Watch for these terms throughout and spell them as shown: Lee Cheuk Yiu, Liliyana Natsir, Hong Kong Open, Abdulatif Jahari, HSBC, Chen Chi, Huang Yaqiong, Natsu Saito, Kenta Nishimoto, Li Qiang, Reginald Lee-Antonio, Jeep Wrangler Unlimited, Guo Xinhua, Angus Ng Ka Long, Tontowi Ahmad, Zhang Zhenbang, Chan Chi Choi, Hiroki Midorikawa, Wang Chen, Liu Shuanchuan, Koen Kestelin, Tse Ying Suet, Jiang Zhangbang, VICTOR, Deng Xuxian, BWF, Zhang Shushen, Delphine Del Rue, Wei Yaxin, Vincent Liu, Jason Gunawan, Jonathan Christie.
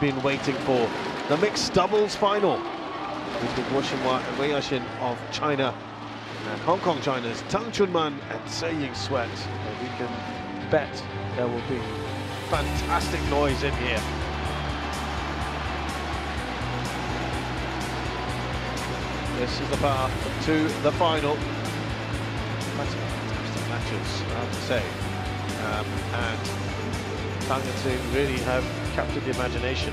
we've been waiting for. The mixed doubles final between Guo Xinhua and Wei Yaxin of China, and Hong Kong China's Tang Chun Man and Tse Ying Suet. And we can bet there will be fantastic noise in here. This is the path to the final. Fantastic matches, I have to say. And Tang and Tse really have captured the imagination.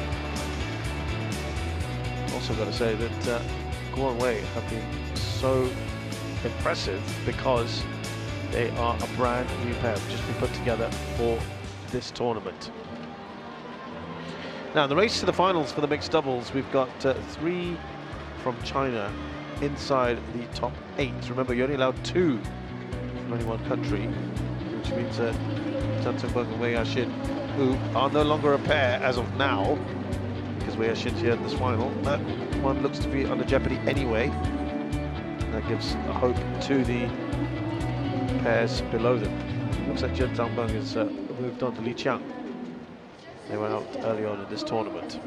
Also got to say that Guo and Wei have been so impressive because they are a brand new pair, just been put together for this tournament. Now the race to the finals for the mixed doubles, we've got three from China inside the top 8. Remember, you're only allowed 2 from only one country, which means that Zhang Zhenbang and Wei Yaxin, who are no longer a pair as of now, because Wei Yaxin's here in this final, that one looks to be under jeopardy anyway. That gives hope to the pairs below them. Looks like Jun Tienbang has moved on to Li Qiang. They went out early on in this tournament.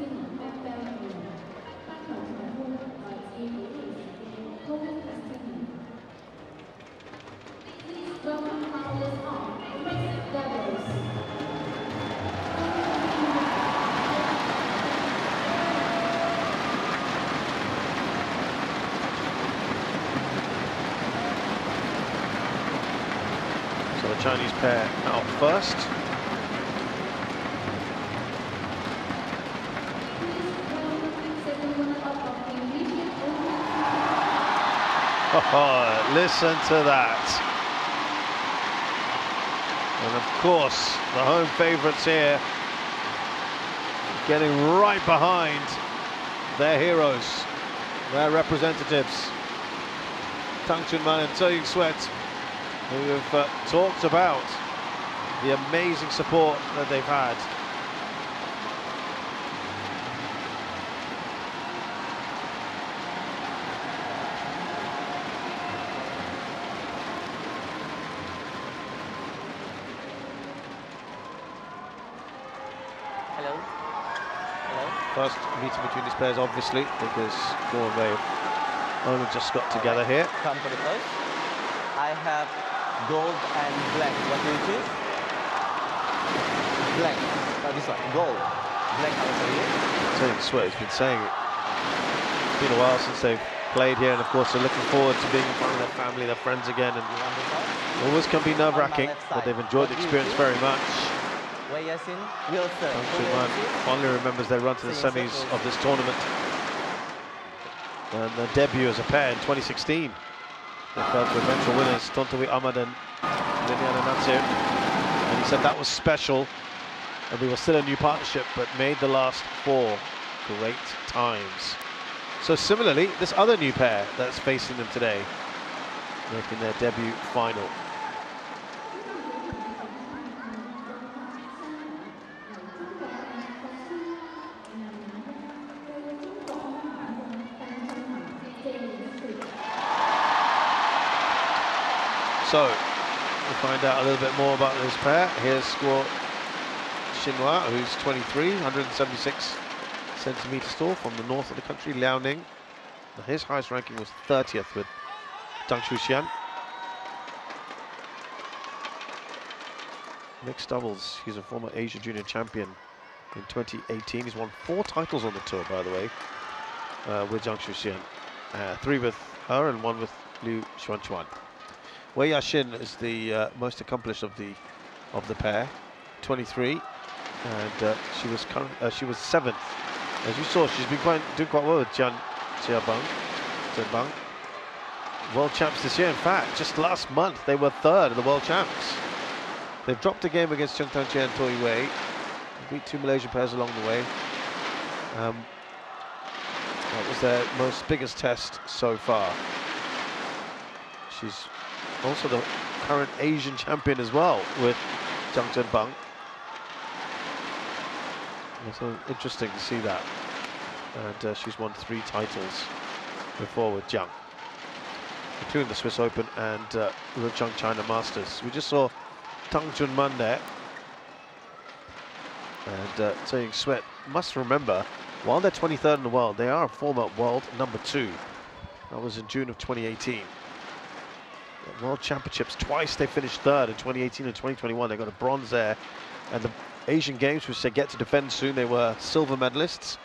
Chinese pair out first. Oh, listen to that. And of course, the home favourites here getting right behind their heroes, their representatives. Tang Chun Man and Tse Ying Suet, who have talked about the amazing support that they've had. Hello. First meeting between these pairs, obviously, because Guo and Wei only just got together here. Come for the first. I have gold and black. What do you choose? Black. Oh, this one. Gold. Black. How was it? Tse Ying Suet has been saying it. It's been a while since they've played here, and of course they're looking forward to being in front of their family, their friends again. And it always can be nerve-wracking, but they've enjoyed the experience very much. Wei Yaxin, Wilson. Finally remembers their run to the semis of this tournament and their debut as a pair in 2016. They fell to eventual winners, Tontowi Ahmad and Liliyana Natsir. And he said that was special, and we were still a new partnership, but made the last 4 great times. So similarly, this other new pair that's facing them today, making their debut final. So, we'll find out a little bit more about this pair. Here's Guo Xinhua, who's 23, 176 centimetres tall, from the north of the country, Liaoning. Now, his highest ranking was 30th with Deng Xuxian. Mixed doubles, he's a former Asia Junior champion in 2018. He's won 4 titles on the tour, by the way, with Zhang Xuxian. 3 with her and 1 with Liu Shuanchuan. Wei Yaxin is the most accomplished of the pair, 23, and she was 7th. As you saw, she's been doing quite well with Jiang Zhangbang, world champs this year. In fact, just last month they were 3rd of the world champs. They've dropped a game against Chen Chi and Toi Wei, beat 2 Malaysian pairs along the way. That was their biggest test so far. She's also the current Asian champion as well, with Zhang Zhenbang. It's interesting to see that. And she's won 3 titles before with Zhang, including the Swiss Open and Ruchang China Masters. We just saw Tang Chun Man there. And Tse Ying Suet must remember, while they're 23rd in the world, they are a former world #2. That was in June of 2018. At World Championships, twice they finished third in 2018 and 2021. They got a bronze there. And the Asian Games, which they get to defend soon, they were silver medalists.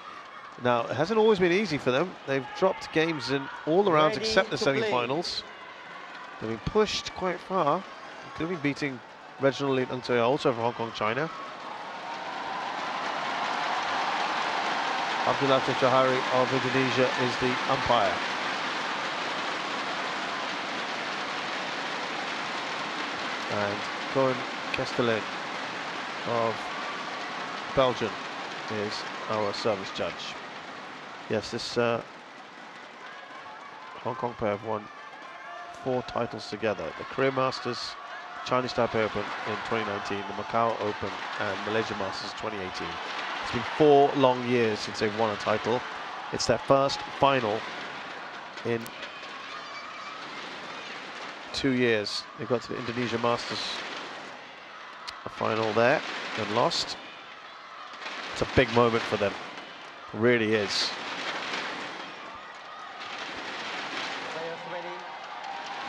Now, it hasn't always been easy for them. They've dropped games in all the rounds except the semi-finals. They've been pushed quite far, including beating Reginald Lee-Antonio, also from Hong Kong, China. Abdulatif Jahari of Indonesia is the umpire. And Koen Kestelin of Belgium is our service judge. Yes, this Hong Kong pair have won 4 titles together. The Career Masters, Chinese Taipei Open in 2019, the Macau Open and Malaysia Masters 2018. It's been 4 long years since they've won a title. It's their first final in 2 years. They've got to the Indonesia Masters, a final there, and lost. It's a big moment for them. It really is.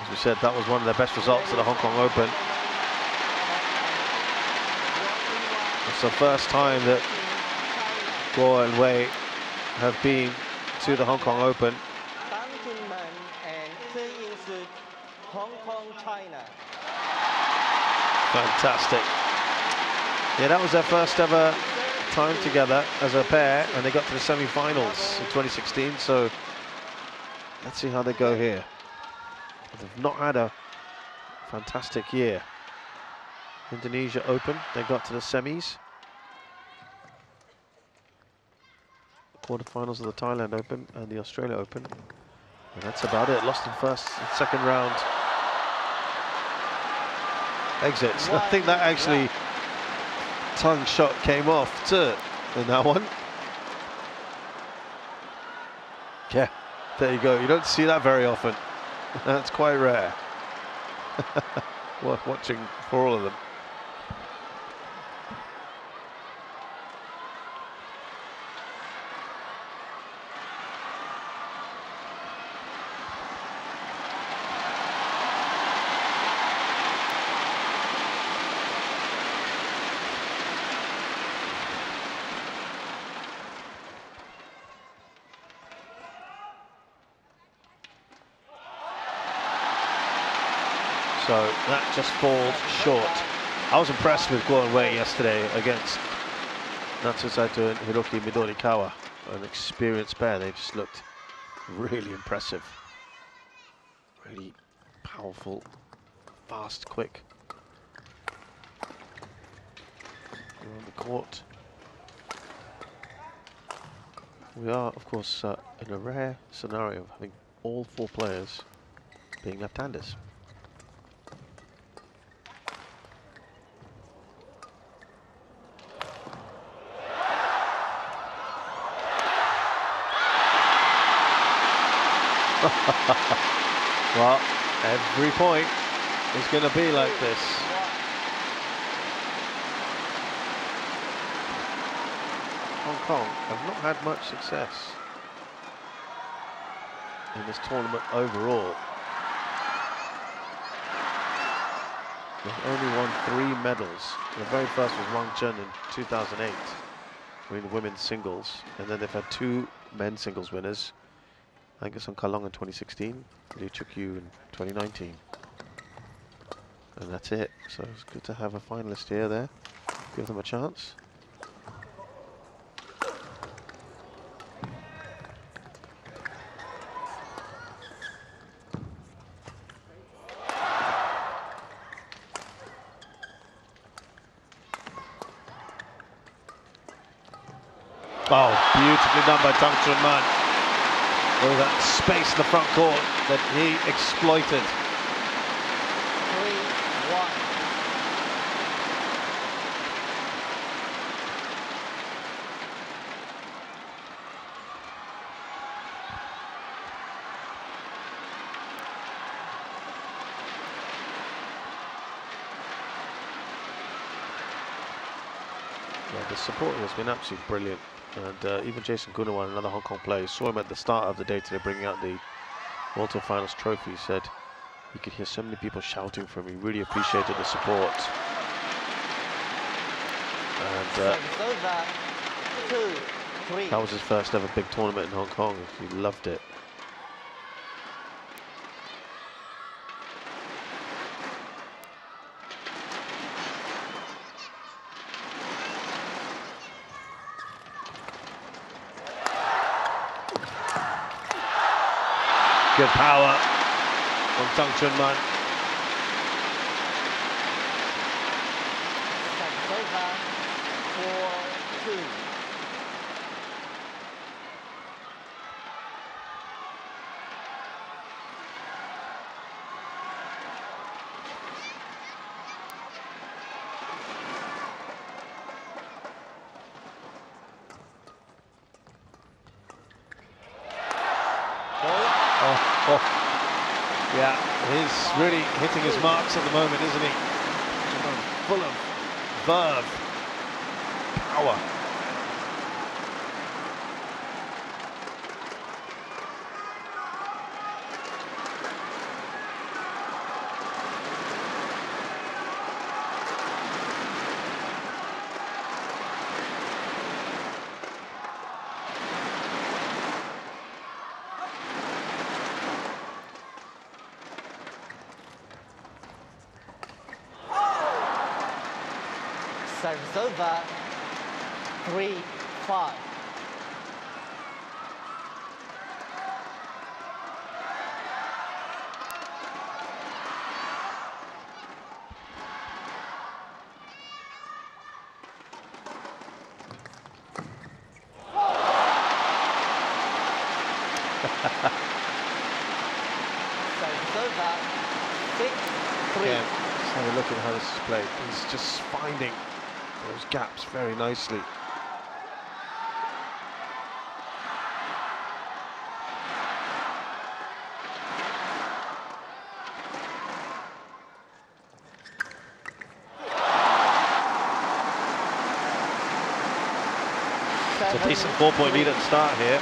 As we said, that was one of their best results at the Hong Kong Open. It's the first time that Guo and Wei have been to the Hong Kong Open. Tang Chun Man and Tse Ying Suet, Hong Kong, China. Fantastic. Yeah, that was their first ever time together as a pair, and they got to the semi-finals in 2016, so let's see how they go here. They've not had a fantastic year. Indonesia Open, they got to the semis. Quarterfinals of the Thailand Open and the Australia Open. And that's about it. Lost in first and second round exits. I think that actually tongue shot came off too in that one. Yeah, there you go. You don't see that very often. That's quite rare. Worth watching for all of them. So that just falls short. I was impressed with Guo Wei yesterday against Natsu Saito and Hiroki Midorikawa, an experienced pair. They just looked really impressive. Really powerful, fast, quick. Around the court. We are, of course, in a rare scenario of having all 4 players being left-handers. Well, every point is going to be like this. Hong Kong have not had much success in this tournament overall. They've only won 3 medals. The very first was Wang Chen in 2008, winning the women's singles, and then they've had 2 men's singles winners. Angus Ng Ka Long in 2016, Lee Cheuk Yiu in 2019. And that's it. So it's good to have a finalist here, there. Give them a chance. Oh, beautifully done by Tang Chun Man. There was that space in the front court that he exploited. 3-1. Yeah, the support has been absolutely brilliant. And even Jason Gunawan, another Hong Kong player, saw him at the start of the day today bringing out the World Tour Finals trophy. He said he could hear so many people shouting for him. He really appreciated the support. And that was his first ever big tournament in Hong Kong. He loved it. Good power from Tang Chun Man. Really hitting his marks at the moment, isn't he? Full of verve, power. Service over, 3-5. Have a look at how this is played. He's just finding those gaps very nicely. It's a decent 4-point lead at the start here.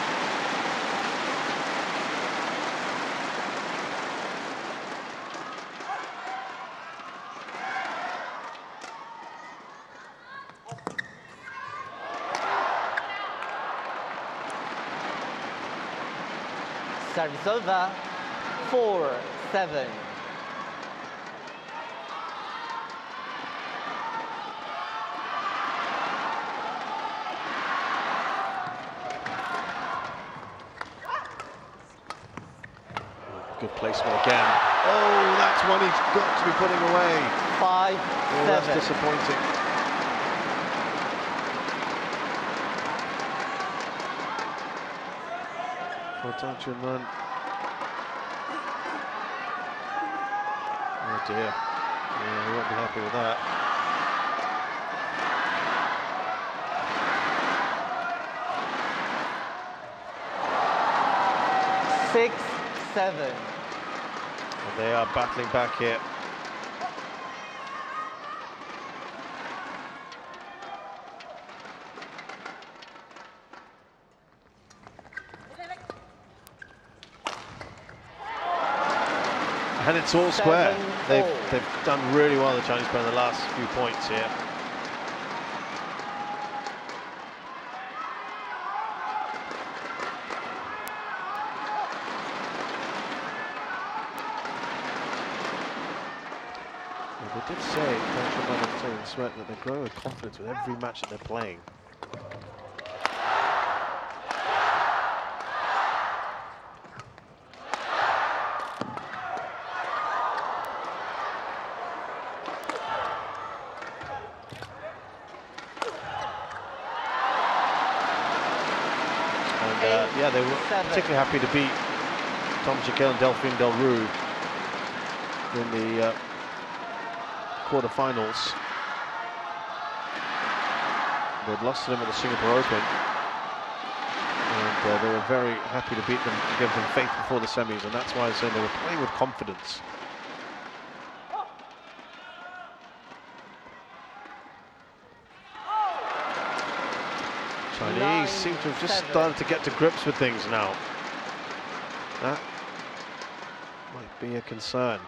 Service over, 4-7. Good placement again. Oh, that's one he's got to be putting away. 5-7. That's disappointing. Tang Chun Man. Oh dear. Yeah, he won't be happy with that. Six, seven. And they are battling back here. And it's all square. They've done really well, the Chinese player, in the last few points here. Well, they did say, Tse Ying Suet, that they grow in confidence with every match that they're playing. Yeah, they were particularly happy to beat Tom Gicquel and Delphine Del Rue in the quarterfinals. They'd lost to them at the Singapore Open, and they were very happy to beat them, to give them faith before the semis, and that's why I say they were playing with confidence. Chinese seem to have just started to get to grips with things now. That might be a concern.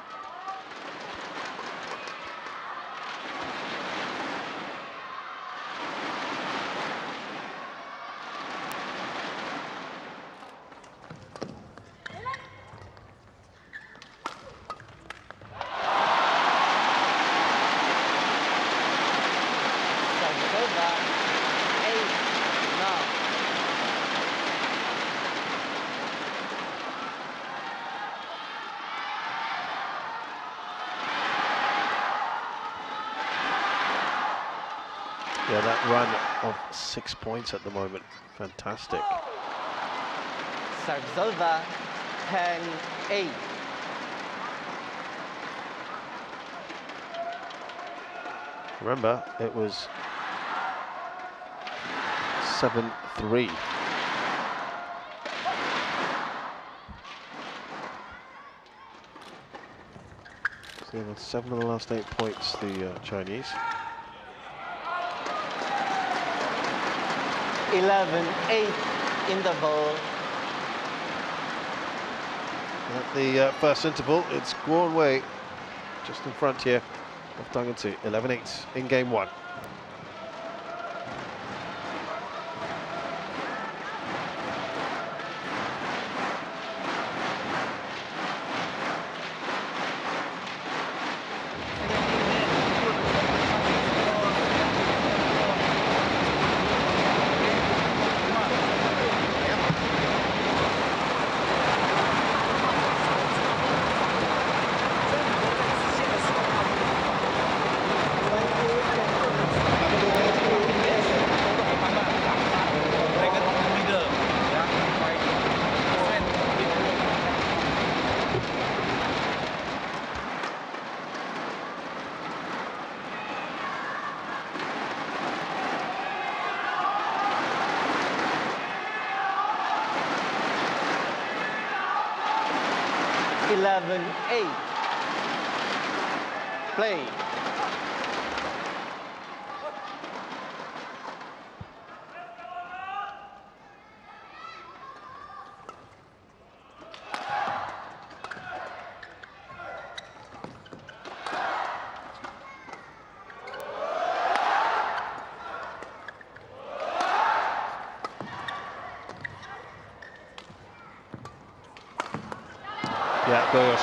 Yeah, that run of 6 points at the moment, fantastic. Serve's over, 10-8. Remember, it was 7-3. So they've had 7 of the last 8 points, the Chinese. 11-8 interval. At the first interval, it's Guo and Wei just in front here of Tang and Tse. 11-8 in game one.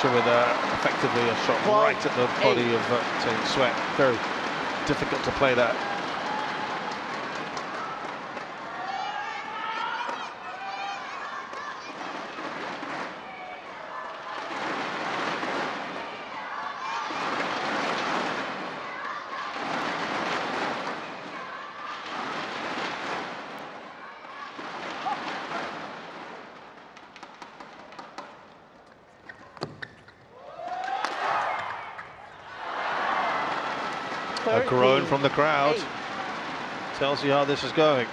With effectively a shot right at the body of Tse Ying Suet. Very difficult to play that. Groan from the crowd tells you how this is going.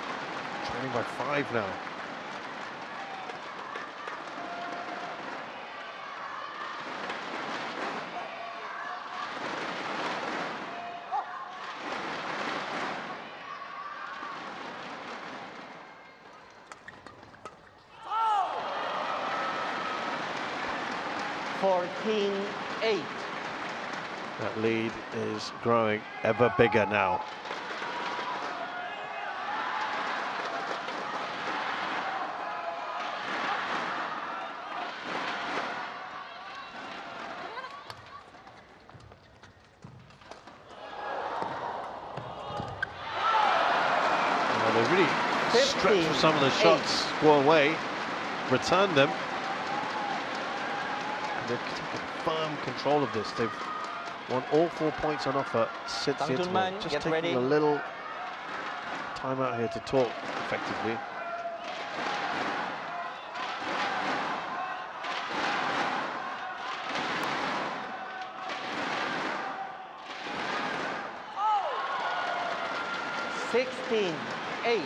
Trailing by 5 now. Lead is growing ever bigger now. Well, they really stretched for some of the shots, go away, returned them. And they've taken firm control of this. They've won all 4 points on offer since the interval. Just taking a little time out here to talk effectively. Oh. 16-8.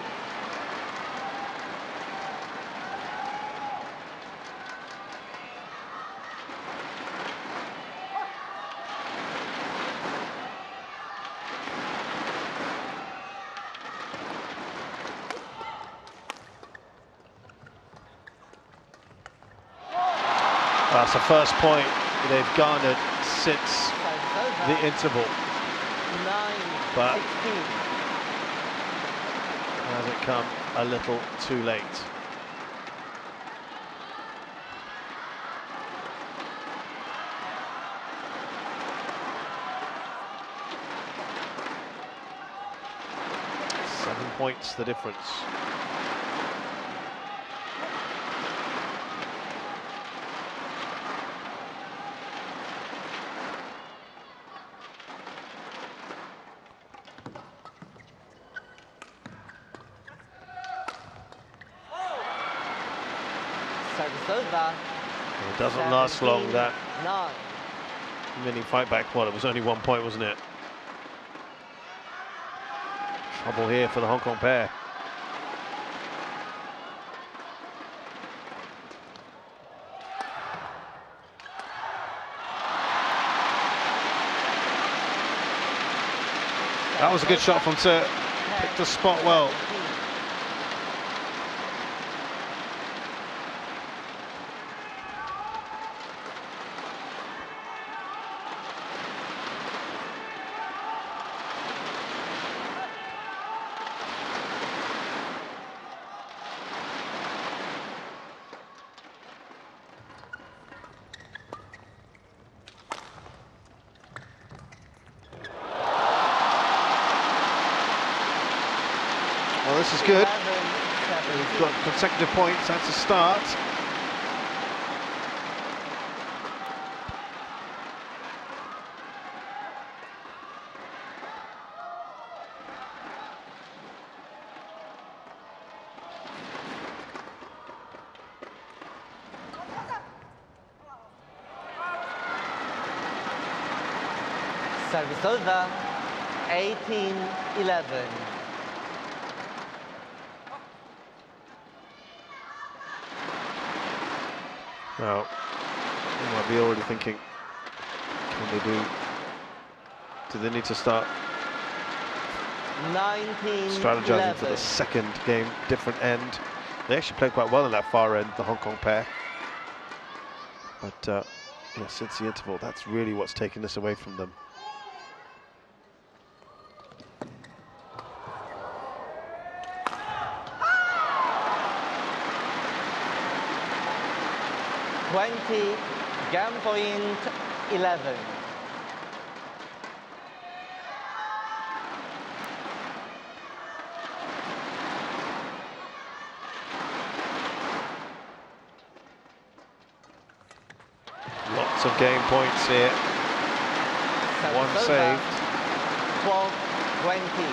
That's the first point they've garnered since the interval. But has it come a little too late? Points the difference. It doesn't last long, that mini fight back one. It was only 1 point, wasn't it? Trouble here for the Hong Kong pair. That was a good shot from Tse. Picked the spot well. This is good. We've got consecutive points. That's a start. Service over. 18-11. Now, you might be already thinking, can they do they need to start strategizing for the second game, different end? They actually played quite well in that far end, the Hong Kong pair. But yeah, since the interval, that's really what's taken this away from them. Game point 11. Lots of game points here. One saved. 12-20.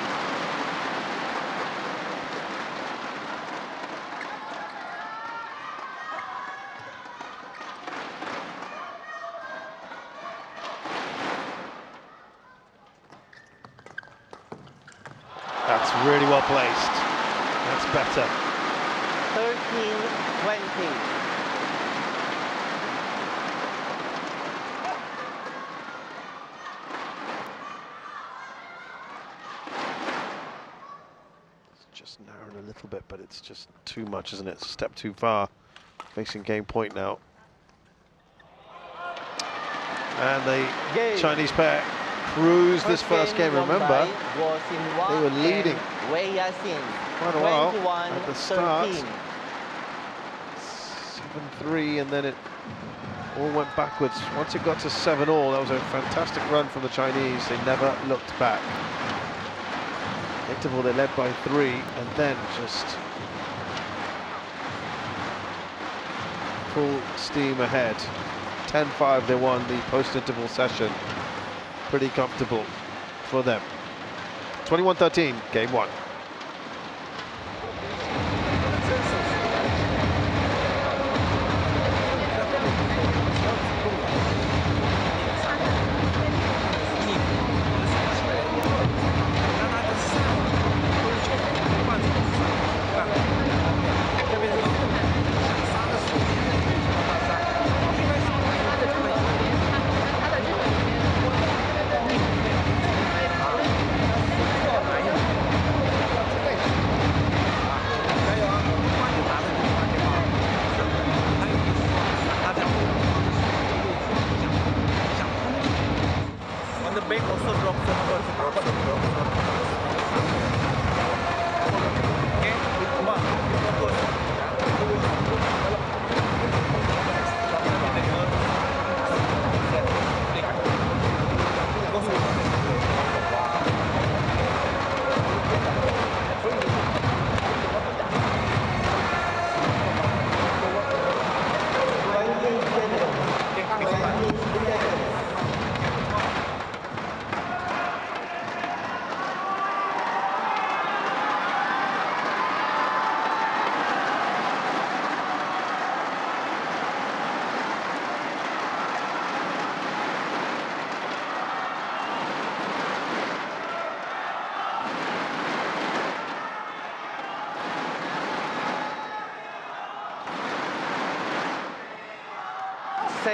Really well placed. That's better. 13-20. It's just narrowed a little bit, but it's just too much, isn't it? It's a step too far. Facing game point now. And the Chinese pair cruised this first game. Remember, they were leading quite a while at the start. 7-3, and then it all went backwards. Once it got to 7-all, that was a fantastic run from the Chinese. They never looked back. Interval, they led by 3, and then just full steam ahead. 10-5, they won the post-interval session. Pretty comfortable for them. 21-13, game one.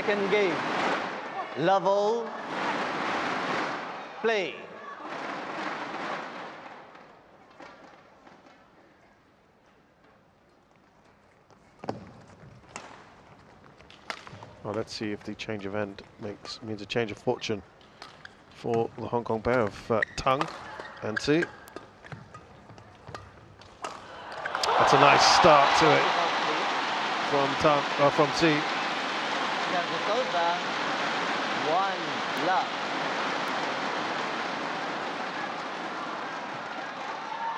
second game. Level, play. Well, let's see if the change of end means a change of fortune for the Hong Kong pair of Tang and Tse. That's a nice start to it from Tang, from Tse. It's over. 1-0.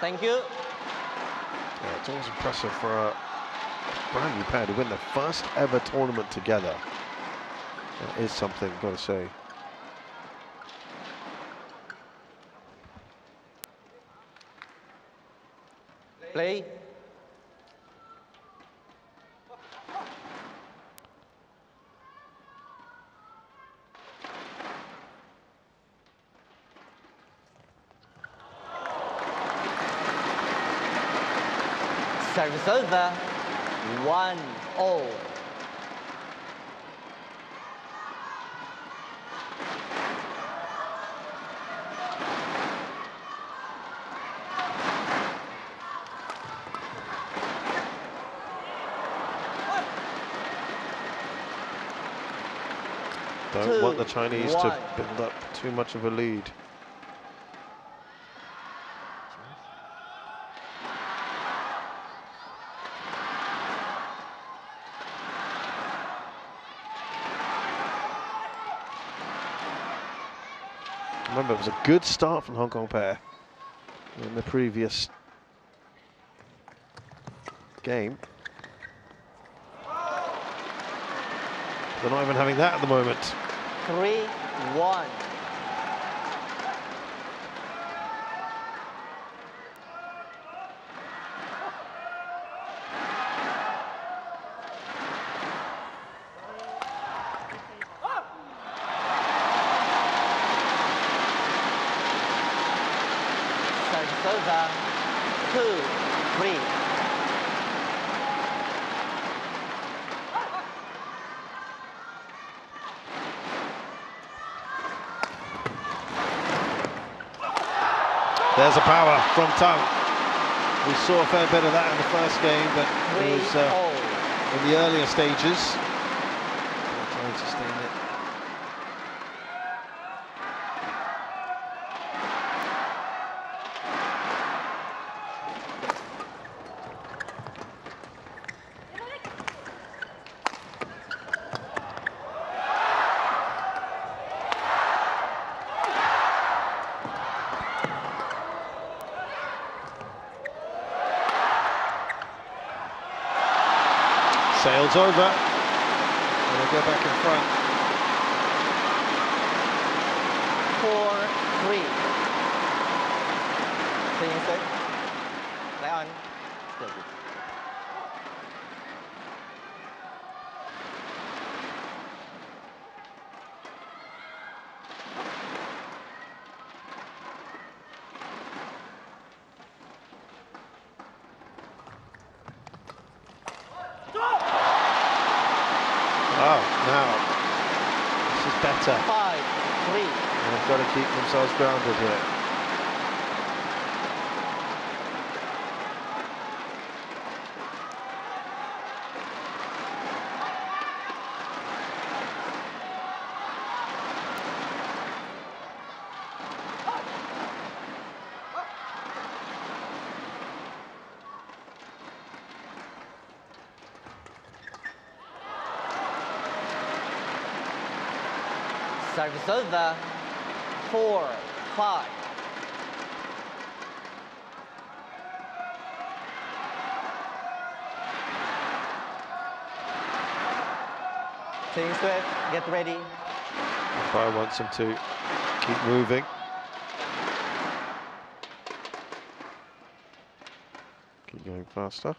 Thank you. Yeah, it's always impressive for a brand new pair to win their first ever tournament together. That is something, I've got to say. Play. Service over. 1-0. Don't want the Chinese to build up too much of a lead. Remember, it was a good start from the Hong Kong pair in the previous game. They're not even having that at the moment. 3-1. There's a power from Tang. We saw a fair bit of that in the first game, but it was in the earlier stages. Trying to sustain it. Sails over, and they'll go back in front. 4-3. Tse Ying Suet, lay on. Keep themselves grounded here. Service over. 4-5. Tse Ying Suet, get ready. Fire wants them to keep moving. Keep going faster.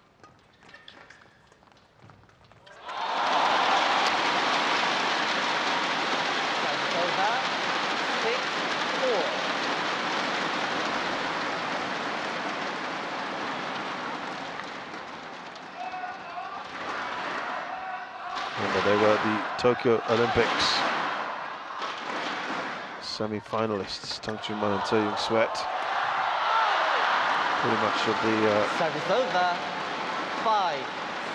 Remember, they were the Tokyo Olympics semi-finalists, Tang Chun Man and Tse Ying Suet. Pretty much of the... service over. 5,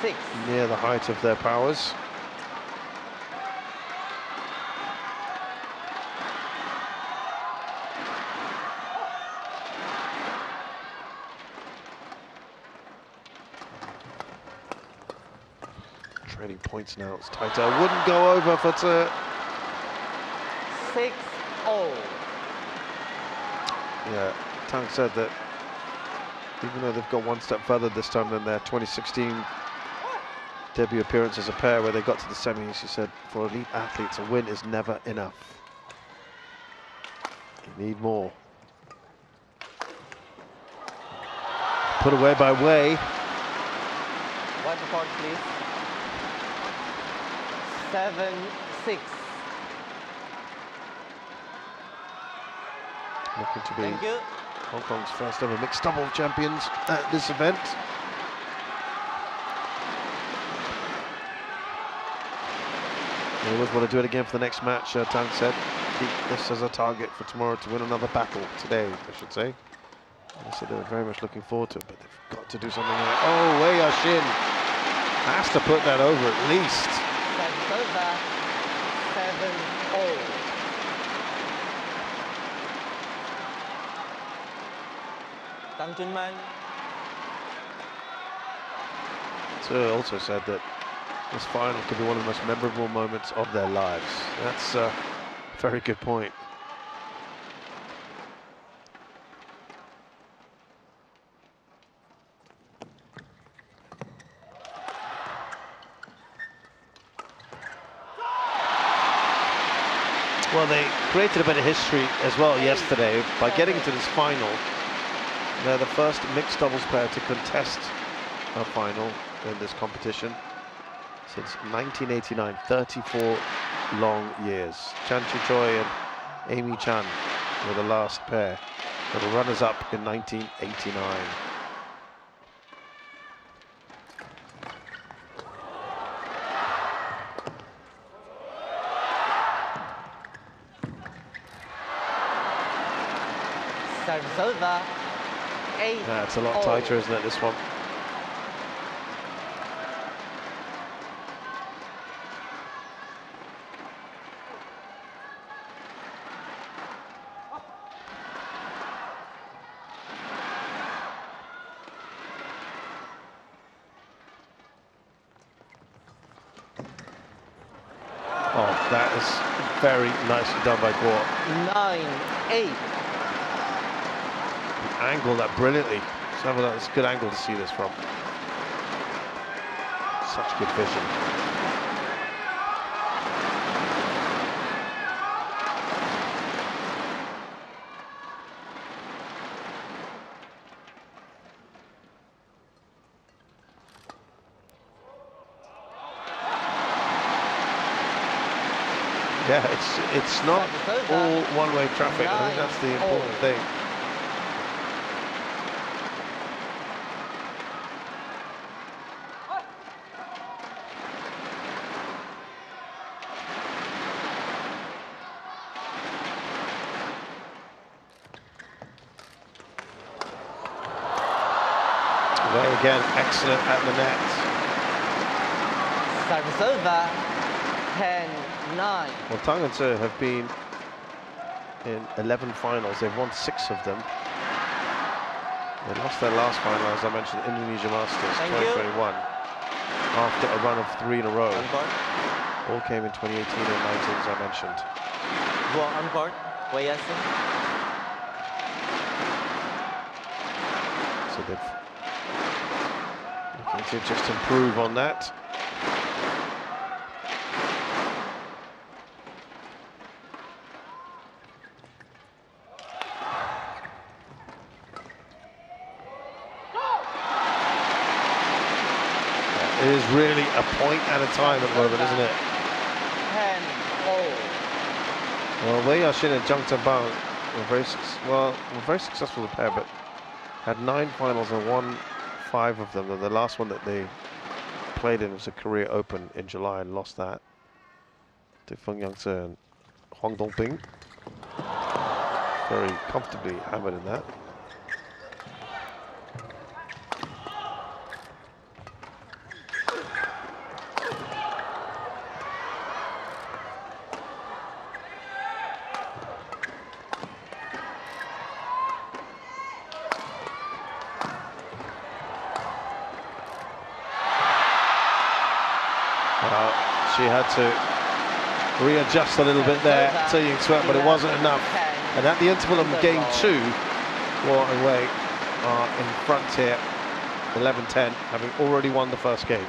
6. Near the height of their powers. Trading points now, it's tighter. Wouldn't go over for two. 6-0. Yeah, Tang said that even though they've got one step further this time than their 2016 debut appearance as a pair where they got to the semis, she said, for elite athletes, a win is never enough. You need more. Put away by Wei. 1 point, please. 7-6. Looking to be Hong Kong's first ever mixed double champions at this event. They always want to do it again for the next match, Tang said. Keep this as a target for tomorrow to win another battle today, I should say. They said they were very much looking forward to it, but they've got to do something like that. Oh, Wei Yaxin has to put that over at least. Over. 7-0. Tang Chun Man. Tse also said that this final could be one of the most memorable moments of their lives. That's a very good point. Well, they created a bit of history as well yesterday by getting into this final. They're the first mixed doubles pair to contest a final in this competition since 1989, 34 long years. Chan Chi Choi and Amy Chan were the last pair that were runners-up in 1989. Service over. Yeah, it's a lot tighter, isn't it, this one? Oh, that is very nicely done by Guo. 9-8. Angle that brilliantly. It's a good angle to see this from. Such good vision. Yeah, it's not all one-way traffic. I think that's the important thing. Again, excellent at the net. Service over, 10-9. Well, Tang and Tse have been in 11 finals. They've won 6 of them. They lost their last final, as I mentioned, Indonesia Masters 2021. After a run of 3 in a row. All came in 2018 and 19, as I mentioned. Well, on board, Wei Yaxin. So they've to just improve on that. That is really a point at a time at the moment, isn't it? 10-0. Well, Wei Yaxin and Zhang Zhenbang were very successful as a pair, but had 9 finals and won 5 of them. The last one that they played in was a career open in July and lost that to Feng Yanzhe and Huang Dongping. Very comfortably hammered in that. She had to readjust a little bit there, Tse Ying Suet, but it wasn't enough. And at the interval of game two, Guo and Wei are in front here, 11-10, having already won the first game.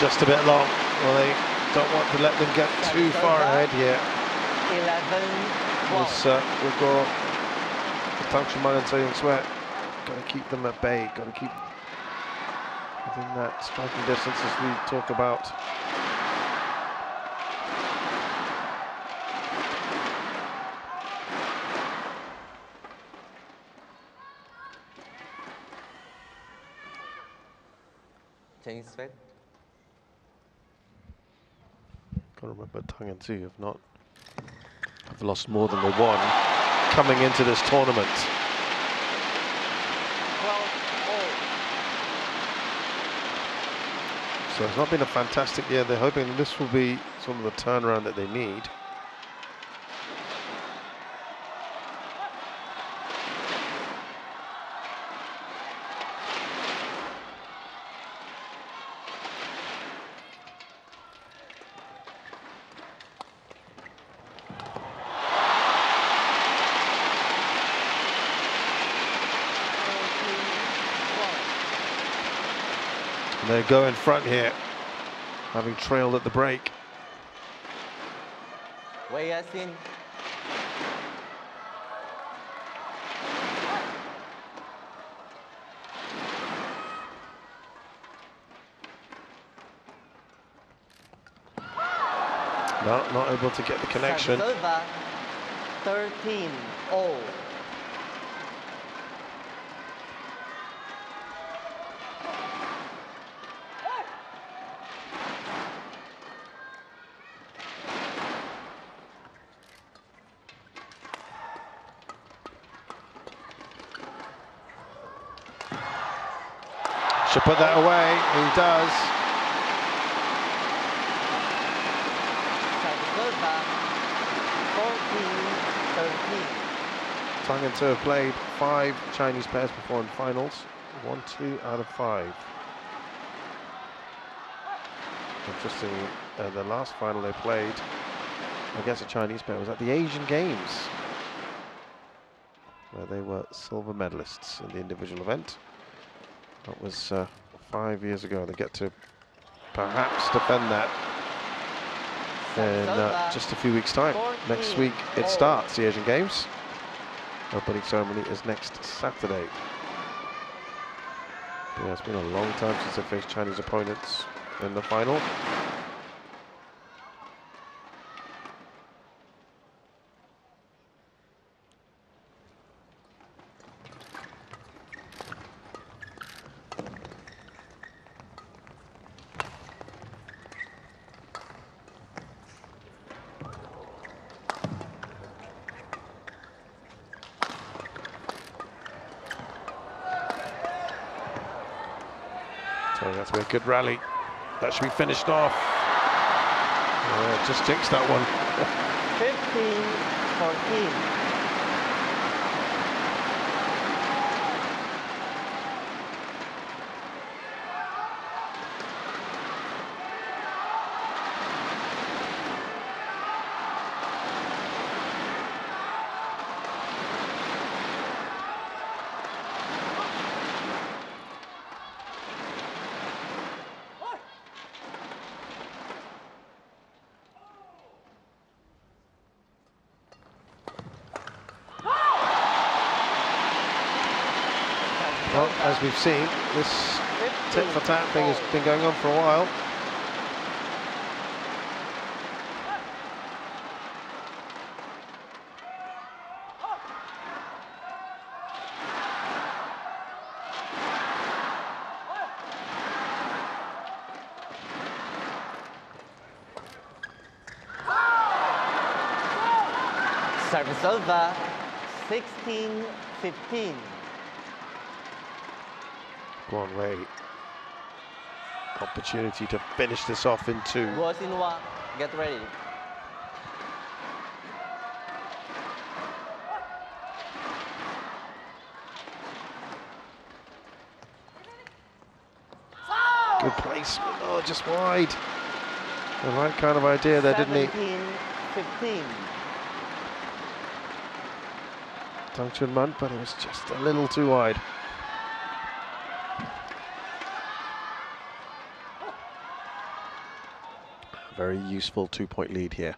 Just a bit long. Well, they don't want to let them get too far ahead here. 11-1. We'll go with Tang Chun Man and Tse Ying Suet. Got to keep them at bay. Got to keep within that striking distance as we talk about. Tse Ying Suet. Remember, Tang and Tse have not have lost more than they won coming into this tournament. So it's not been a fantastic year. They're hoping this will be sort of the turnaround that they need. They go in front here, having trailed at the break. Wei Yaxin. No, not able to get the connection. 13-0. Should put that away, he does. Tang and Tse have played 5 Chinese pairs before in finals. 1-2 out of 5. Interesting, the last final they played, I guess a Chinese pair, was at the Asian Games, where they were silver medalists in the individual event. That was 5 years ago, and they get to perhaps defend that in just a few weeks' time. Next week it starts, the Asian Games. Opening ceremony is next Saturday. But yeah, it's been a long time since they faced Chinese opponents in the final. Good rally. That should be finished off. Oh, just jinxed that one. 15-14. As we've seen, this tit-for-tat thing has been going on for a while. Service over, 16-15. One way opportunity to finish this off in two. Guo Xinhua, get ready. Good placement. Oh, just wide. The right kind of idea there, didn't he? 15. Tang Chun Man, but it was just a little too wide. Very useful two-point lead here.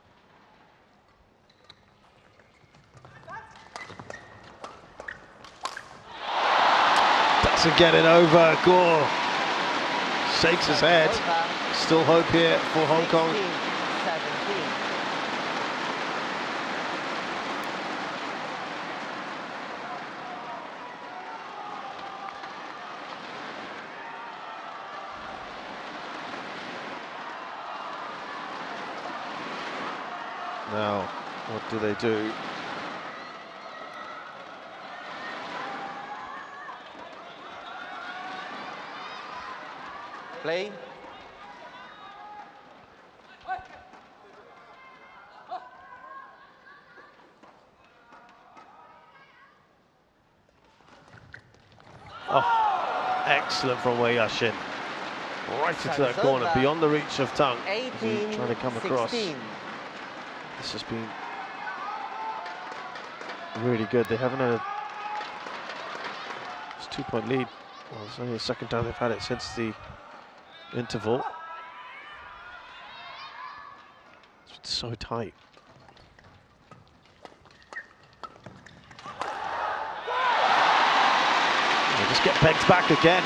Doesn't get it over. Guo shakes his head. Still hope here for Hong Kong. Now, what do they do? Play. Oh, excellent from Wei Yaxin. Right into that corner, beyond the reach of Tang. 18, trying to come across. 16. This has been really good. They haven't had a two-point lead. Well, it's only the second time they've had it since the interval. It's so tight. They just get pegged back again.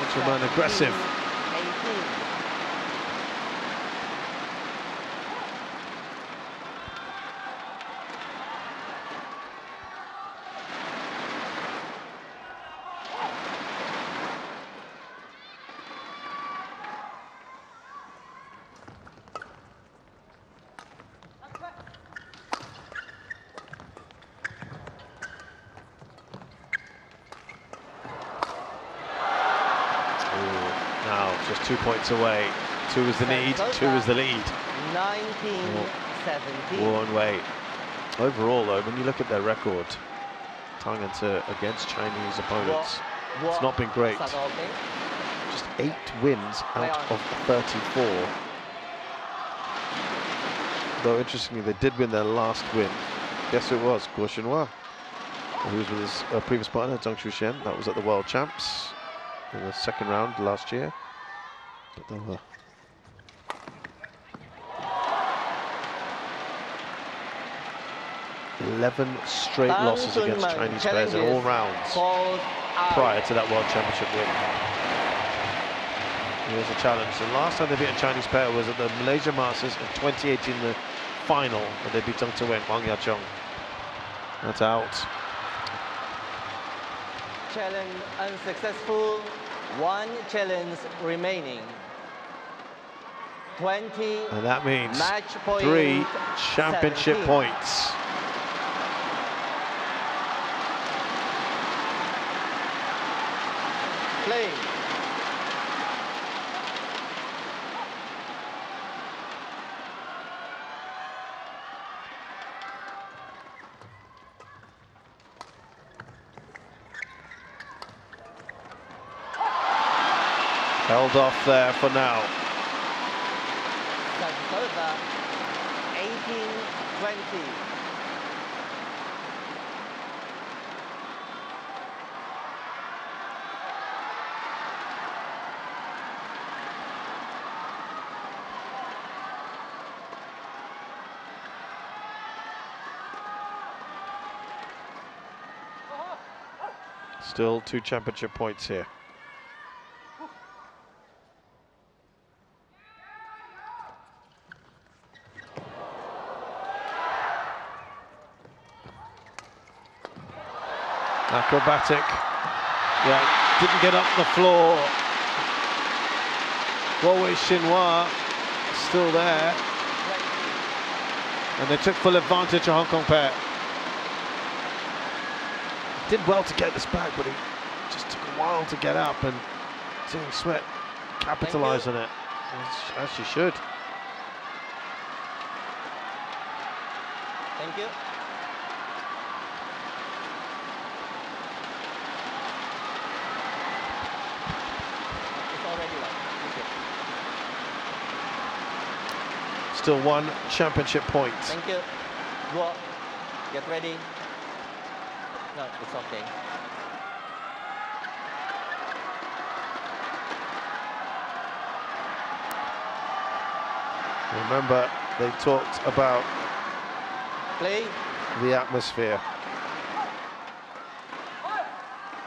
Much more aggressive. Away. Two is the need, two is the lead. 19-17. One way. Overall, though, when you look at their record, Tang and Tse against Chinese opponents, it's not been great. Just 8 wins out of 34. Though, interestingly, they did win their last win. Guess who it was? Guo Xinhua. who was with his previous partner, Zhang Shushen. That was at the World Champs in the second round last year. But there were eleven straight losses against Chinese players in all rounds prior to that World Championship win. Here's a challenge. The last time they beat a Chinese pair was at the Malaysia Masters in 2018, the final, where they beat Tang Chun Man, Huang Yaqiong. That's out. Challenge unsuccessful. One challenge remaining. 20. And that means match point 3 championship 17. Points. Play. Held off there for now. 18-20. Still 2 championship points here. Acrobatic. Yeah, didn't get up the floor. Guo Xinhua still there. And they took full advantage of Hong Kong pair. Did well to get this back, but it just took a while to get up, and Tse Ying Suet capitalised on it, as she should. Thank you. It's already one. Still 1 championship point. Thank you. Go up. Get ready. No, it's okay. Remember, they talked about the atmosphere.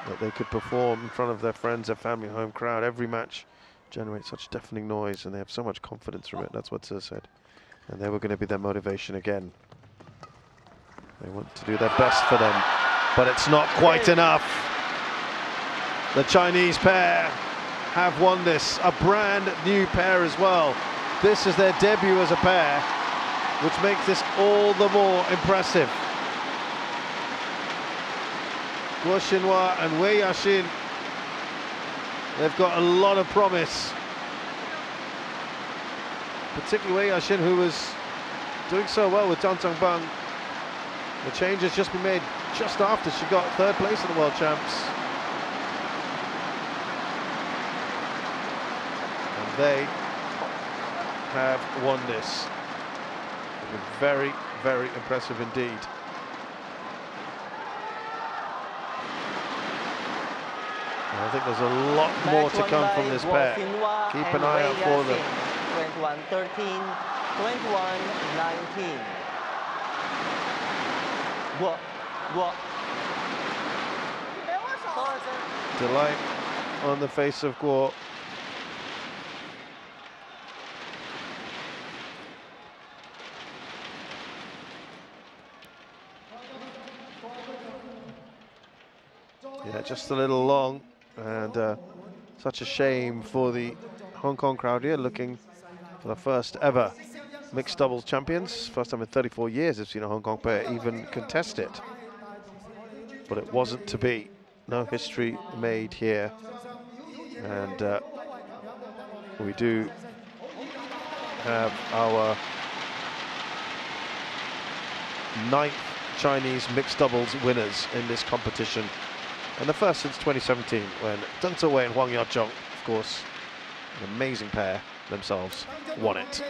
That they could perform in front of their friends, their family, home crowd. Every match generates such deafening noise, and they have so much confidence from it. That's what Tse said. And they were going to be their motivation again. They want to do their best for them. But it's not quite enough. The Chinese pair have won this. A brand new pair as well. This is their debut as a pair, which makes this all the more impressive. Guo Xinhua and Wei Yaxin, they've got a lot of promise. Particularly Wei Yaxin, who was doing so well with Zhang Zhenbang. The change has just been made just after she got 3rd place in the World Champs. And they have won this. Very, very impressive indeed. And I think there's a lot more to come from this pair. Keep an eye out for them. 21-13, 21-19. What? Delight on the face of Guo. Yeah, just a little long, and such a shame for the Hong Kong crowd here, looking for the first ever mixed doubles champions. First time in 34 years they've seen a Hong Kong pair even contest it. But it wasn't to be. No history made here. And we do have our 9th Chinese mixed doubles winners in this competition. And the first since 2017, when Tang Chun Man and Huang Yaqiong, of course, an amazing pair themselves, won it.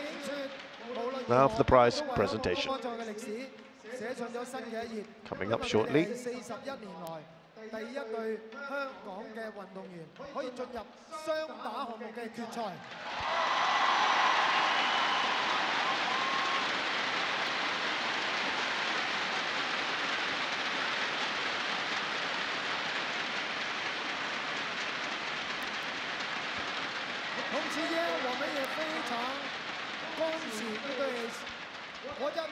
Now for the prize presentation. Coming up shortly. Tang Chun Man, Tse Ying Suet.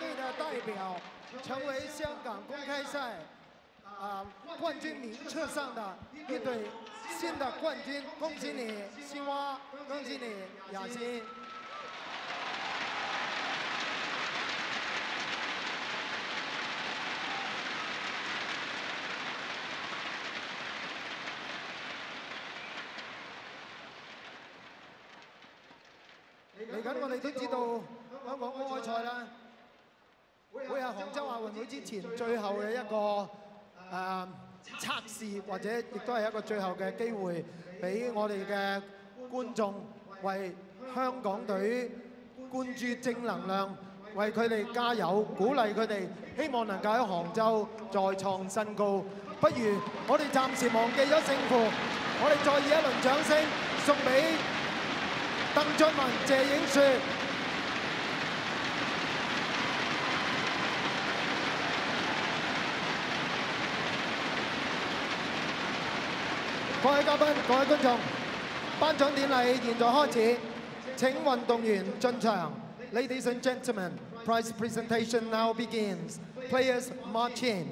Ladies and gentlemen, prize presentation now begins. Players march in.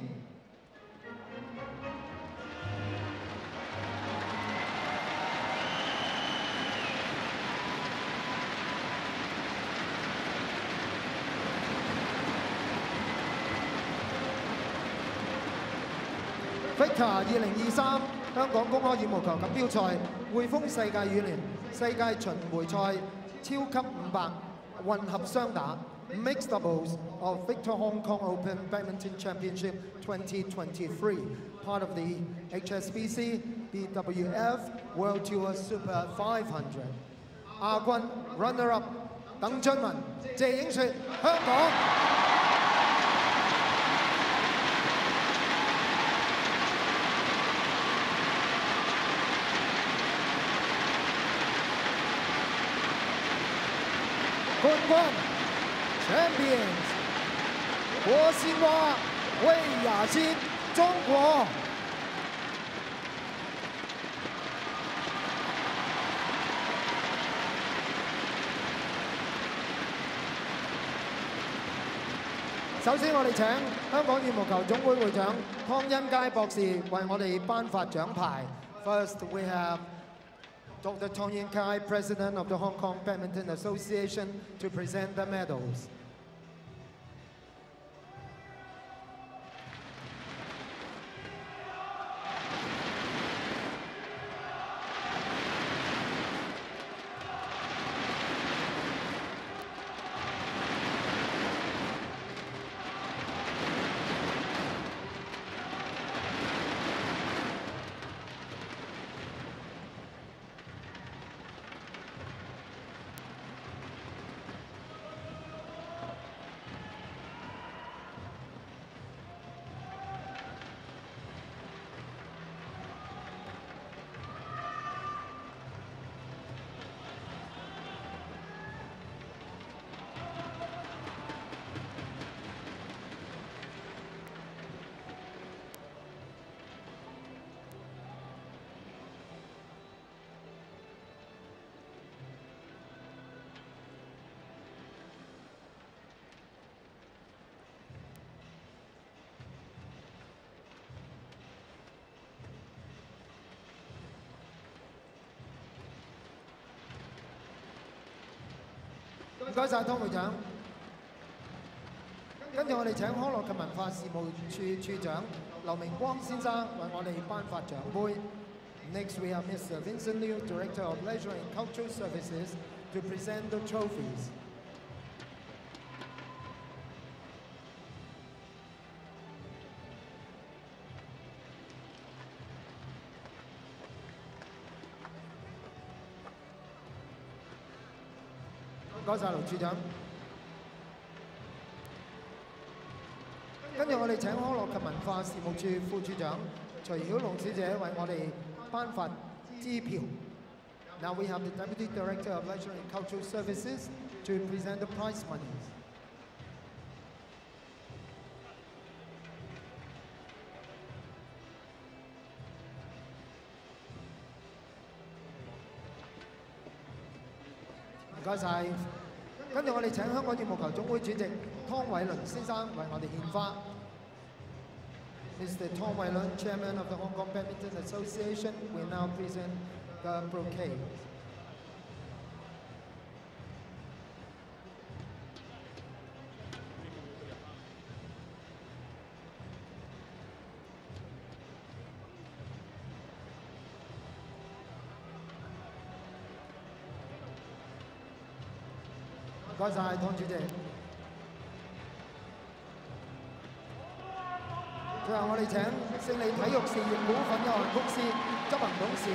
VICTOR 2023 香港公開羽毛球錦標賽匯豐世界羽聯世界巡迴賽超級500混合雙打 Mixed Doubles of VICTOR Hong Kong Open Badminton Championship 2023, part of the HSBC BWF World Tour Super 500. 亞軍 Runner-up 鄧俊文、謝影雪，香港。 冠軍 Champions Guo Xinhua Wei Yaxin 中國。首先，我哋請香港羽毛球總會會長湯恩佳博士為我哋頒發獎牌。First, we have Dr. Tang Ying Kai, President of the Hong Kong Badminton Association, to present the medals. Thank you, Tom 會長。跟住我哋請康樂及文化事務處處長劉明光先生為我哋頒發獎杯。Next, we have Mr. Vincent Liu, Director of Leisure and Cultural Services, to present the trophies. 跟住我哋請康樂及文化事務處副處長徐曉龍小姐為我哋頒發支票。Now we have the Deputy Director of Leisure and Cultural Services to present the prize money.跟住我哋請香港羽毛球總會主席湯偉倫先生為我哋獻花。Mr. Tom Wei Lun, Chairman of the Hong Kong Badminton Association, will now present the bouquet.最後我哋請勝利體育事業股份有限公司執行董事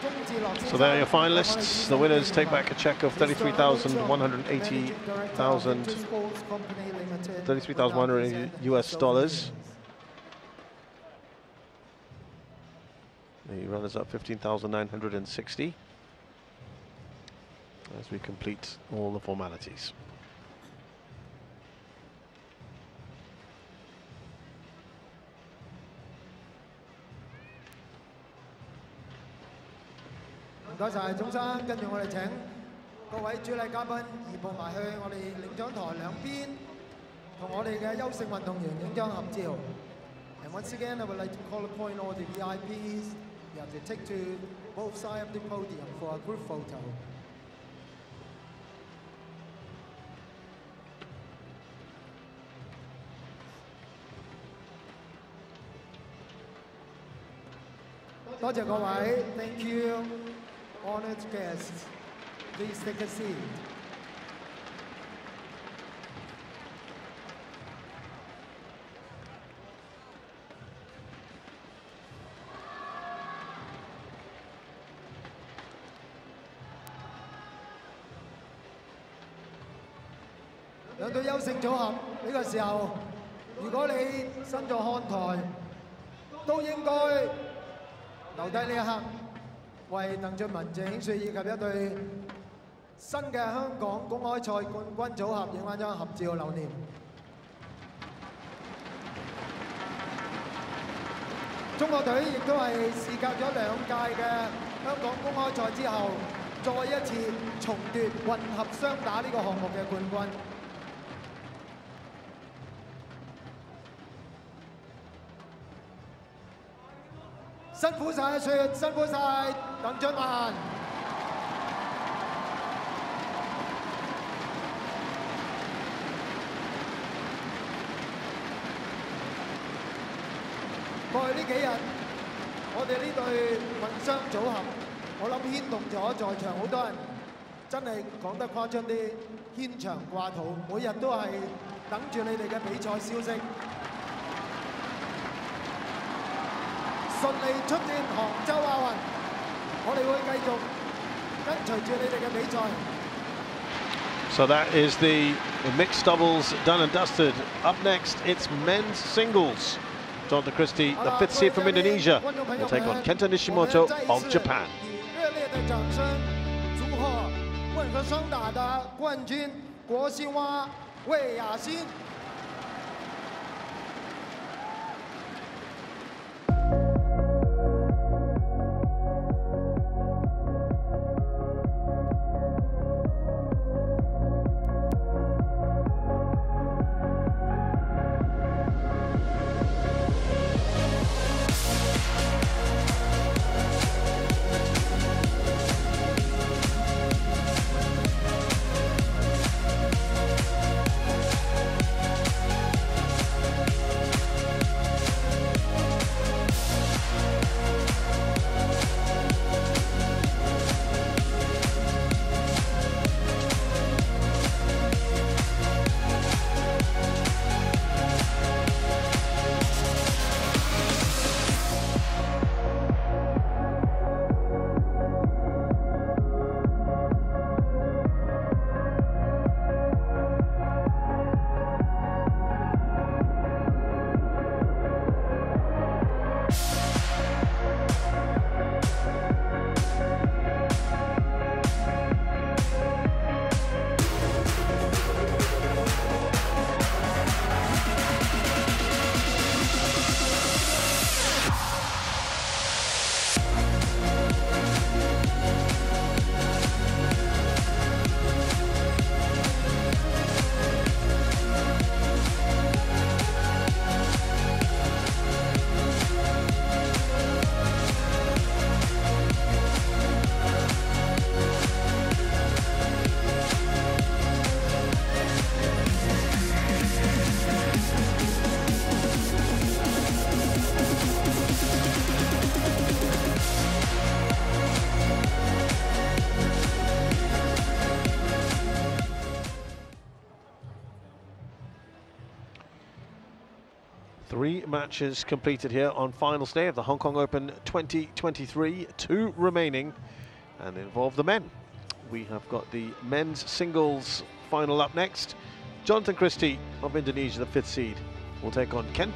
鍾志樂先生。So there are your finalists. The winners take back a cheque of 33,180 US dollars. The runners up 15,960. As we complete all the formalities. And once again, I would like to call upon all the VIPs. You have to take to both sides of the podium for a group photo. Thank you, honored guests. Please take a seat. Two隊優勝組合呢個時候，如果你身在看台，都應該 留低呢一刻，為鄧俊文、謝影雪以及一對新嘅香港公開賽冠軍組合影翻張合照留念。中國隊亦都係事隔咗兩屆嘅香港公開賽之後，再一次重奪混合雙打呢個項目嘅冠軍。 辛苦曬阿雪，辛苦曬鄧俊文。過去呢幾日，我哋呢對混雙組合，我諗牽動咗在場好多人，真係講得誇張啲，牽腸掛肚，每日都係等住你哋嘅比賽消息。 順利出戰杭州亞運，我哋會繼續跟隨住你哋嘅比賽。So that is the mixed doubles done and dusted. Up next, it's men's singles. Jonathan Christie, the fifth seed from Indonesia, will take on Kenta Nishimoto of Japan. 熱烈的掌聲，祝賀混合雙打的冠軍Guo Xinhua、魏雅欣。Three matches completed here on finals day of the Hong Kong Open 2023, two remaining, and involve the men. We have got the men's singles final up next. Jonathan Christie of Indonesia, the fifth seed, will take on Kenta